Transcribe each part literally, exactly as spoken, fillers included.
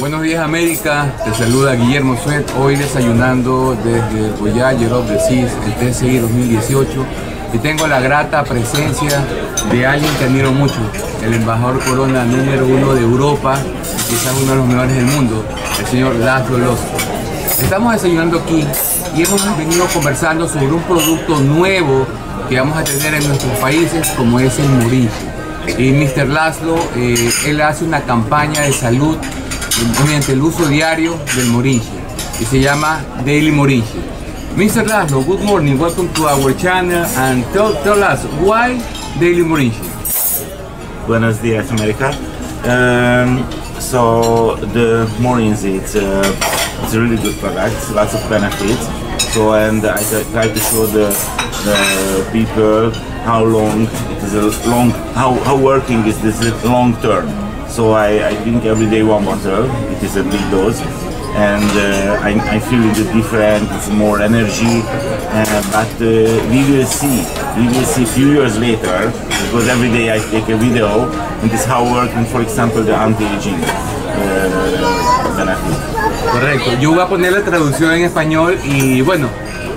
Buenos días, América, te saluda Guillermo Swett, hoy desayunando desde el Voyager of the Seas, el T C I dos mil dieciocho, y tengo la grata presencia de alguien que admiro mucho, el embajador corona número uno de Europa, quizás uno de los mejores del mundo, el señor Laszlo Kocso. Estamos desayunando aquí y hemos venido conversando sobre un producto nuevo que vamos a tener en nuestros países, como es el Morinzhi. Y mister Laszlo, eh, él hace una campaña de salud mediante el uso diario del Morinzhi, y se llama Daily Morinzhi. mister Laszlo, good morning, welcome to our channel, and tell, tell us why Daily Morinzhi. Buenos días, America. Um, so the Morinzhi, it's a, it's a really good product, lots of benefits. So and I try to show the, the people how long it is a long, how how working is this long term. So I, I drink every day one bottle. It is a big dose, and uh, I, I feel it's different. It's more energy, uh, but uh, we will see. We will see a few years later, because every day I take a video, and this how working. For example, the anti-aging uh, benefit. Correcto. Yo voy a poner la traducción en español y bueno.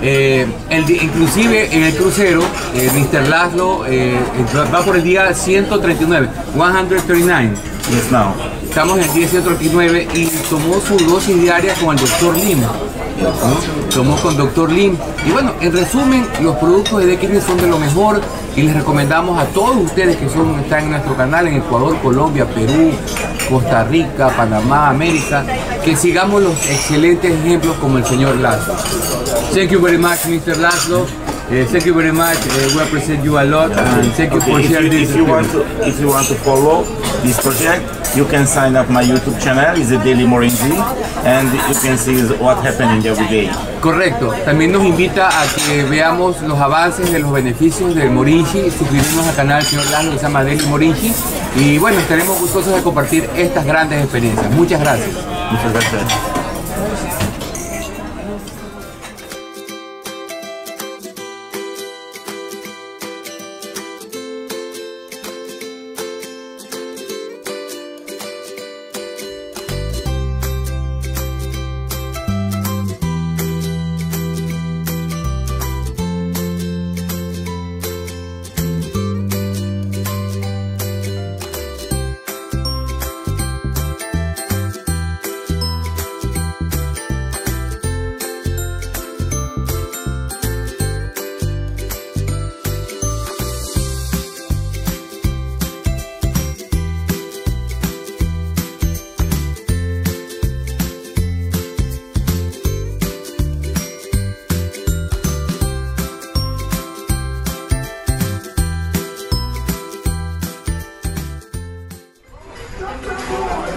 Eh, el, inclusive en el crucero, eh, mister Laszlo eh, va por el día ciento treinta y nueve, ciento treinta y nueve. Yes, now. Estamos en el día ciento treinta y nueve y tomó su dosis diaria con el doctor Lim. Yes. Tomó con doctor Lim. Y bueno, en resumen, los productos de D K N son de lo mejor y les recomendamos a todos ustedes que son, están en nuestro canal en Ecuador, Colombia, Perú, Costa Rica, Panamá, América, que sigamos los excelentes ejemplos como el señor Laszlo. Thank you very much, mister Laszlo. Uh, thank you very much. Uh, we appreciate you a lot, yeah. And thank you okay, for sharing this. If you want to, if you want to follow this project, you can sign up my YouTube channel. It's a Daily Morinzhi, and you can see what's happening every day. Correcto. También nos invita a que veamos los avances de los beneficios del Morinzhi. Suscribirnos al canal del señor Laszlo que se llama Daily Morinzhi. Y bueno, estaremos gustosos de compartir estas grandes experiencias. Muchas gracias. Muchas gracias.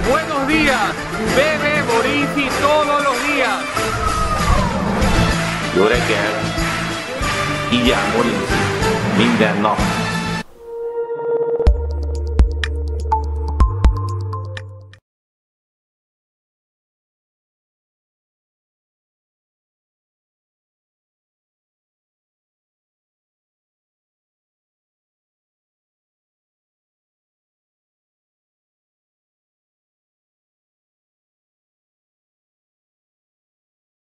Buenos días, bebe Morinzhi todos los días. Jó reggel, igyál Morinzhi minden nap.